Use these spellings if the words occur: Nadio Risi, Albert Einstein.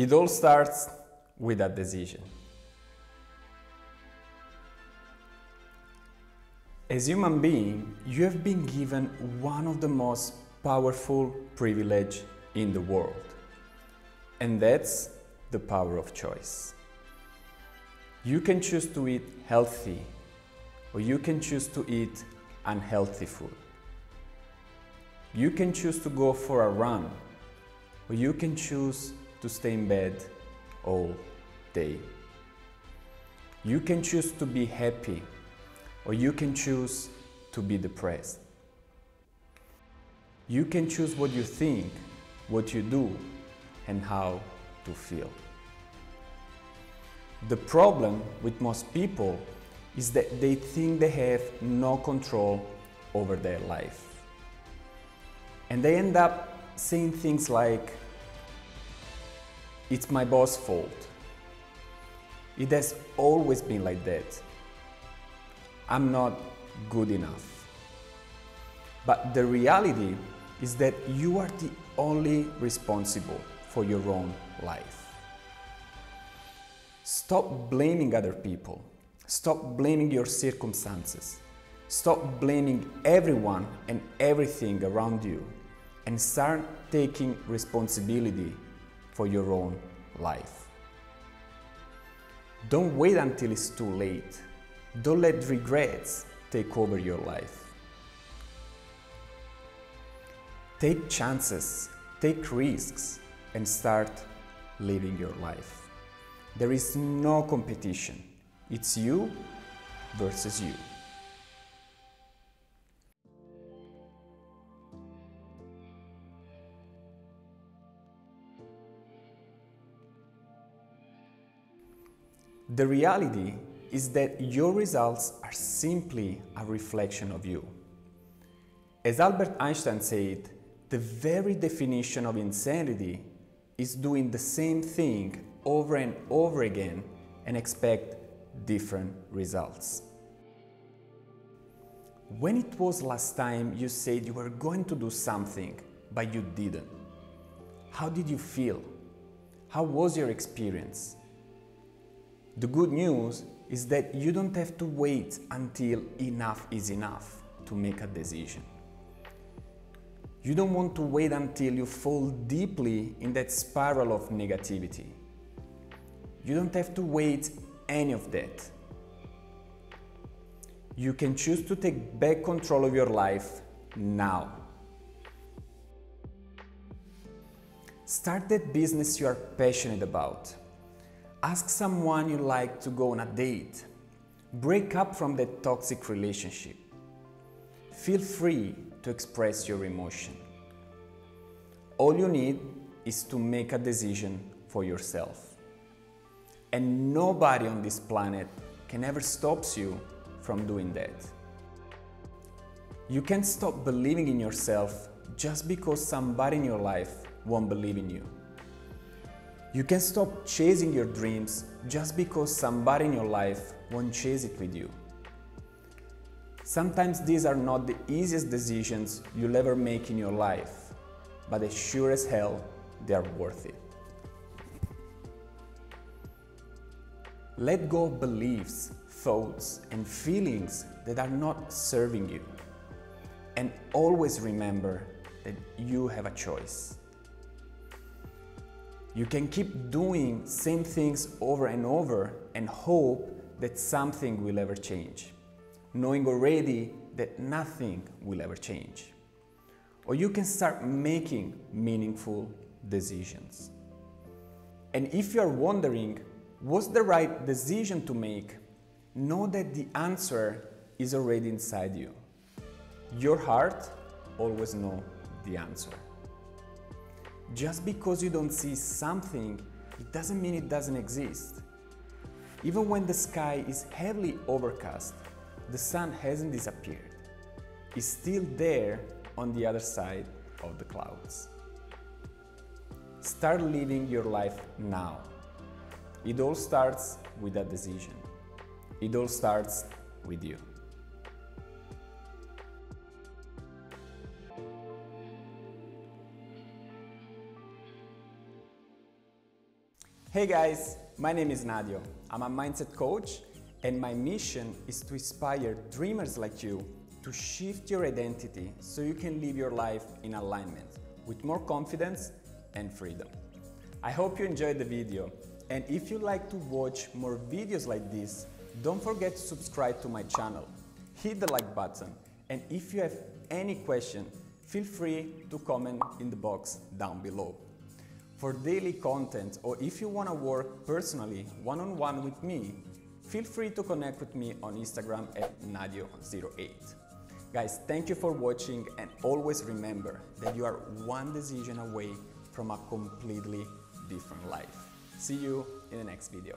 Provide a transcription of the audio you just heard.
It all starts with a decision. As a human being, you have been given one of the most powerful privileges in the world, and that's the power of choice. You can choose to eat healthy, or you can choose to eat unhealthy food. You can choose to go for a run, or you can choose to stay in bed all day. You can choose to be happy, or you can choose to be depressed. You can choose what you think, what you do, and how to feel. The problem with most people is that they think they have no control over their life. And they end up saying things like, "It's my boss's fault. It has always been like that. I'm not good enough." But the reality is that you are the only responsible for your own life. Stop blaming other people. Stop blaming your circumstances. Stop blaming everyone and everything around you, and start taking responsibility for your own life. Don't wait until it's too late. Don't let regrets take over your life. Take chances, take risks, and start living your life. There is no competition. It's you versus you. The reality is that your results are simply a reflection of you. As Albert Einstein said, the very definition of insanity is doing the same thing over and over again and expect different results. When it was last time you said you were going to do something, but you didn't? How did you feel? How was your experience? The good news is that you don't have to wait until enough is enough to make a decision. You don't want to wait until you fall deeply in that spiral of negativity. You don't have to wait any of that. You can choose to take back control of your life now. Start that business you are passionate about. Ask someone you like to go on a date. Break up from that toxic relationship. Feel free to express your emotion. All you need is to make a decision for yourself. And nobody on this planet can ever stop you from doing that. You can't stop believing in yourself just because somebody in your life won't believe in you. You can stop chasing your dreams just because somebody in your life won't chase it with you. Sometimes these are not the easiest decisions you'll ever make in your life, but as sure as hell, they are worth it. Let go of beliefs, thoughts, and feelings that are not serving you. And always remember that you have a choice. You can keep doing same things over and over and hope that something will ever change, knowing already that nothing will ever change. Or you can start making meaningful decisions. And if you are wondering what's the right decision to make, know that the answer is already inside you. Your heart always knows the answer. Just because you don't see something, it doesn't mean it doesn't exist. Even when the sky is heavily overcast, the sun hasn't disappeared. It's still there on the other side of the clouds. Start living your life now. It all starts with a decision. It all starts with you. Hey guys, my name is Nadio. I'm a mindset coach and my mission is to inspire dreamers like you to shift your identity so you can live your life in alignment with more confidence and freedom. I hope you enjoyed the video, and if you like to watch more videos like this, don't forget to subscribe to my channel, hit the like button, and if you have any question, feel free to comment in the box down below. For daily content, or if you want to work personally one-on-one with me, feel free to connect with me on Instagram at Nadio08. Guys, thank you for watching, and always remember that you are one decision away from a completely different life. See you in the next video.